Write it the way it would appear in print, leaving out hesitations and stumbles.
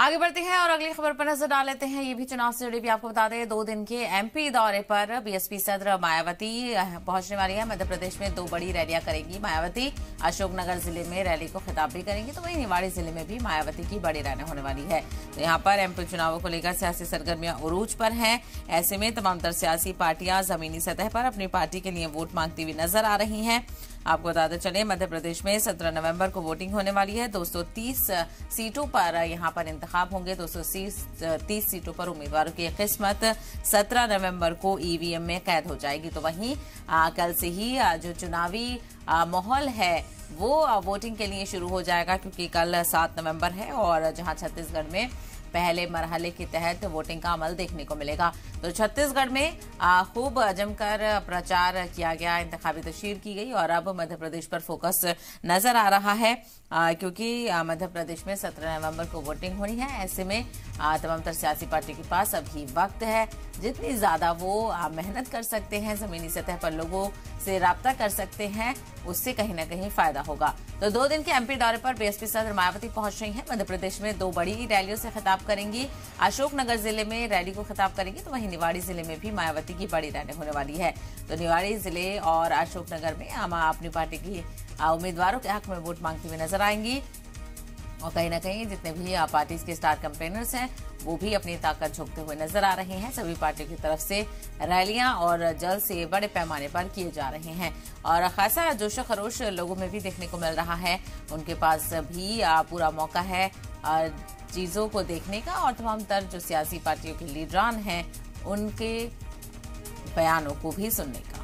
आगे बढ़ते हैं और अगली खबर पर नजर डाल लेते हैं। ये भी चुनाव से जुड़ी भी आपको बता दें, 2 दिन के एमपी दौरे पर बीएसपी सदर मायावती पहुंचने वाली है। मध्य प्रदेश में 2 बड़ी रैलियां करेंगी मायावती। अशोक नगर जिले में रैली को खिताब भी करेंगी, तो वहीं निवाड़ी जिले में भी मायावती की बड़ी रैली होने वाली है। तो यहाँ पर एमपी चुनावों को लेकर सियासी सरगर्मियां उरूज पर है। ऐसे में तमाम तर सियासी पार्टियां जमीनी सतह पर अपनी पार्टी के लिए वोट मांगती हुई नजर आ रही है। आपको बताते चले, मध्य प्रदेश में 17 नवंबर को वोटिंग होने वाली है। 230 सीटों पर यहाँ पर इंतखाब होंगे। 230 सीटों पर उम्मीदवारों की किस्मत 17 नवंबर को ईवीएम में कैद हो जाएगी। तो वहीं कल से ही जो चुनावी माहौल है वो वोटिंग के लिए शुरू हो जाएगा, क्योंकि कल 7 नवंबर है और जहाँ छत्तीसगढ़ में पहले मरहले के तहत वोटिंग का अमल देखने को मिलेगा। तो छत्तीसगढ़ में खूब जमकर प्रचार किया गया, इंतखाबी तस्वीर की गई और अब मध्य प्रदेश पर फोकस नजर आ रहा है, क्योंकि मध्य प्रदेश में 17 नवंबर को वोटिंग होनी है। ऐसे में तमाम तर सियासी पार्टी के पास अभी वक्त है, जितनी ज्यादा वो मेहनत कर सकते हैं, जमीनी सतह पर लोगों से राब्ता कर सकते हैं, उससे कहीं ना कहीं फायदा होगा। तो 2 दिन के एमपी दौरे पर बीएसपी सदर मायावती पहुंच रही है। मध्य प्रदेश में 2 बड़ी रैलियों से खिताब करेंगी। अशोकनगर जिले में रैली को खिताब करेंगी, तो वहीं निवाड़ी जिले में भी मायावती की बड़ी रैली होने वाली है। तो निवाड़ी जिले और अशोकनगर में हम अपनी पार्टी की उम्मीदवारों के हक में वोट मांगती हुई नजर आएंगी और कहीं ना कहीं जितने भी पार्टी के स्टार कैंपेनर्स हैं वो भी अपनी ताकत झोंकते हुए नजर आ रहे हैं। सभी पार्टियों की तरफ से रैलियां और जल्द से बड़े पैमाने पर किए जा रहे हैं और खासा जोश खरोश लोगों में भी देखने को मिल रहा है। उनके पास भी पूरा मौका है चीजों को देखने का और तमाम तर जो सियासी पार्टियों के लीडरान हैं उनके बयानों को भी सुनने का।